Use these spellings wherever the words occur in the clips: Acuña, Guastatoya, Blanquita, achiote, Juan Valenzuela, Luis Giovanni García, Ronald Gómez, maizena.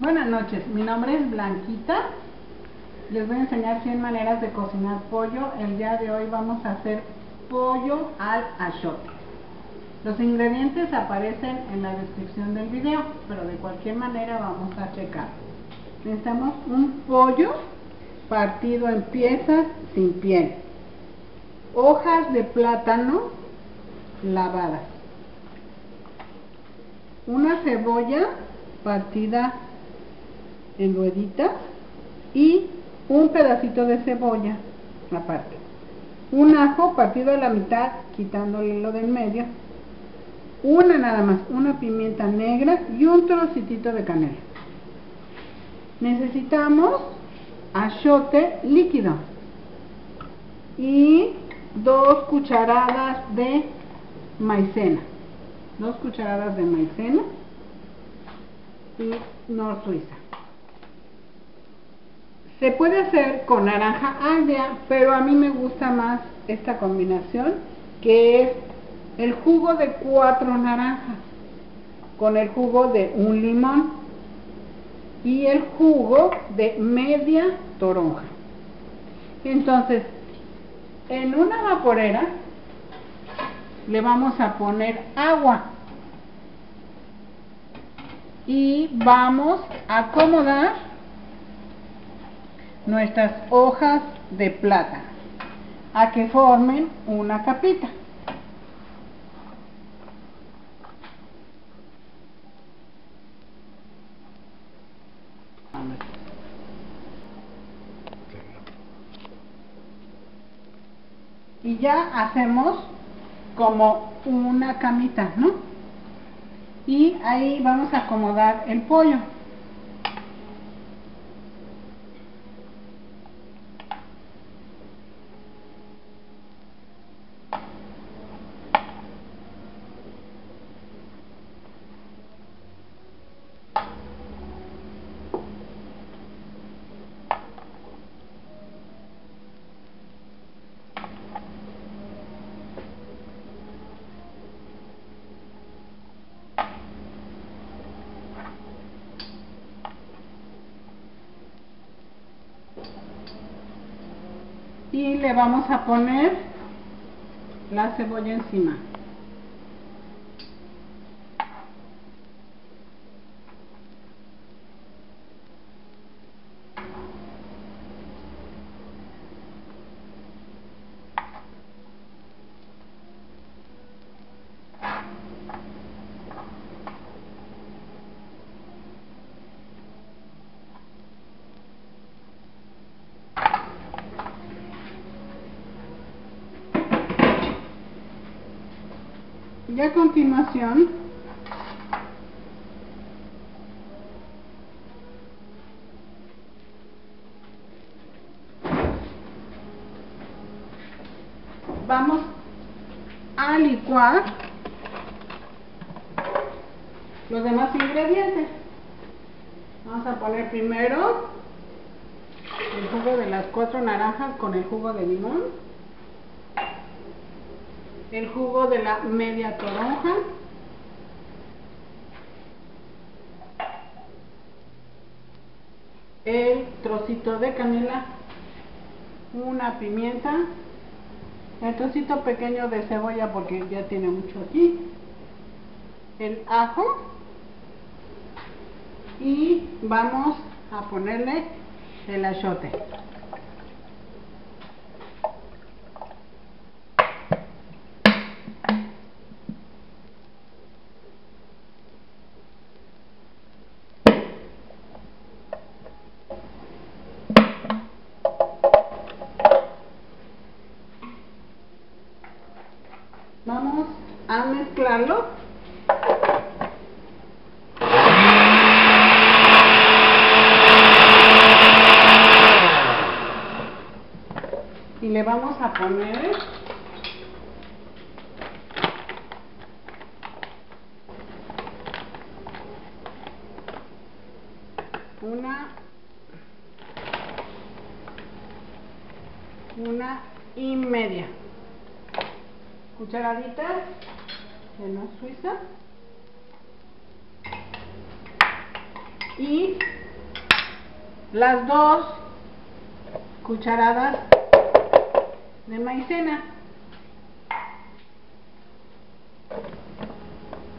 Buenas noches, mi nombre es Blanquita. Les voy a enseñar 100 maneras de cocinar pollo. El día de hoy vamos a hacer pollo al achiote. Los ingredientes aparecen en la descripción del video, pero de cualquier manera vamos a checar. Necesitamos un pollo partido en piezas sin piel, hojas de plátano lavadas, una cebolla partida en rueditas y un pedacito de cebolla aparte, un ajo partido a la mitad quitándole lo del medio, una nada más, una pimienta negra y un trocito de canela. Necesitamos achiote líquido y 2 cucharadas de maicena, 2 cucharadas de maicena y nor suiza. Se puede hacer con naranja agria, pero a mí me gusta más esta combinación, que es el jugo de 4 naranjas con el jugo de 1 limón y el jugo de media toronja. Entonces, en una vaporera le vamos a poner agua y vamos a acomodar nuestras hojas de plátano a que formen una capita. Y ya hacemos como una camita, ¿no? Y ahí vamos a acomodar el pollo. Y le vamos a poner la cebolla encima. Y a continuación vamos a licuar los demás ingredientes. Vamos a poner primero el jugo de las 4 naranjas con el jugo de limón, el jugo de la media toronja, el trocito de canela, una pimienta, el trocito pequeño de cebolla porque ya tiene mucho aquí, el ajo, y vamos a ponerle el achiote. Vamos a mezclarlo. Y le vamos a poner una y media. Cucharaditas de nuez suiza y las 2 cucharadas de maicena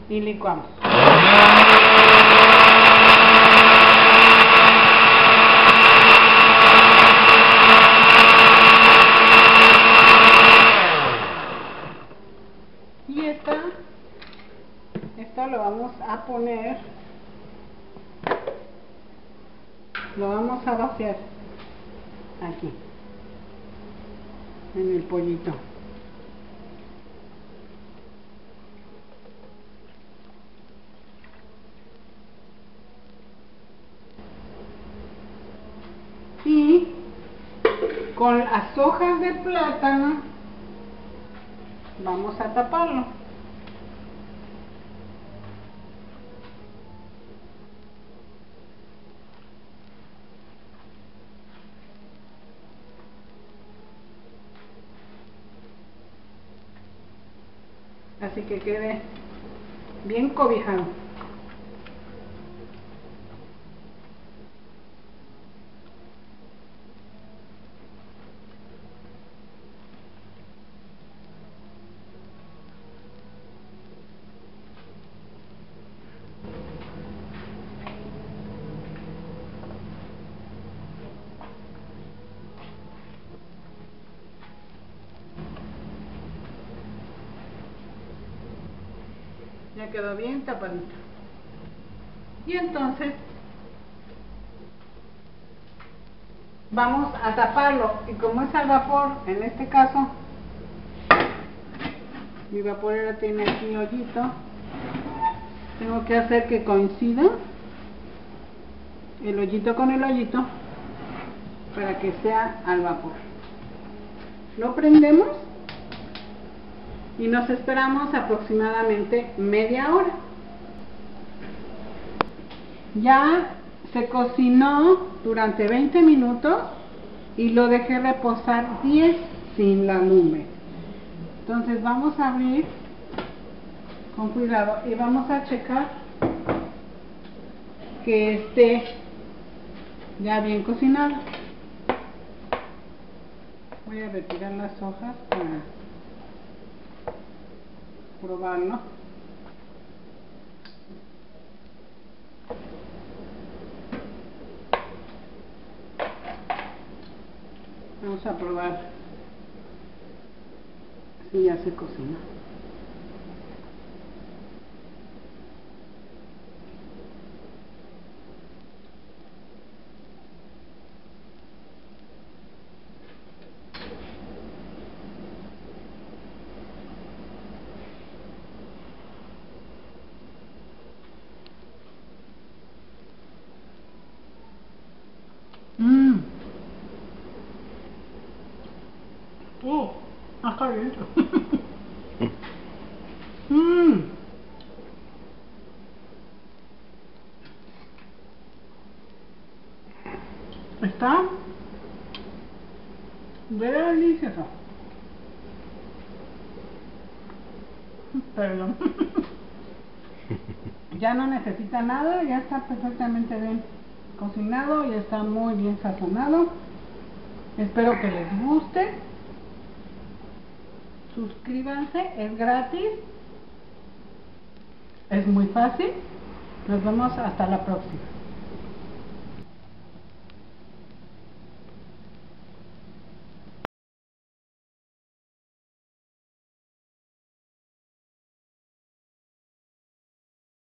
y licuamos. Y esto lo vamos a poner, lo vamos a vaciar aquí en el pollito. Y con las hojas de plátano vamos a taparlo. Así que quede bien cobijado. Ya quedó bien tapadito. Y entonces vamos a taparlo, y como es al vapor, en este caso mi vaporera tiene aquí hoyito, tengo que hacer que coincida el hoyito con el hoyito para que sea al vapor. Lo prendemos y nos esperamos aproximadamente media hora. Ya se cocinó durante 20 minutos y lo dejé reposar 10 sin la lumbre. Entonces vamos a abrir con cuidado y vamos a checar que esté ya bien cocinado. Voy a retirar las hojas para probarlo. Vamos a probar si ya se cocina. Oh, está bien. Está delicioso. Perdón. Ya no necesita nada, ya está perfectamente bien cocinado, ya está muy bien sazonado. Espero que les guste. Suscríbanse, es gratis, es muy fácil. Nos vemos hasta la próxima.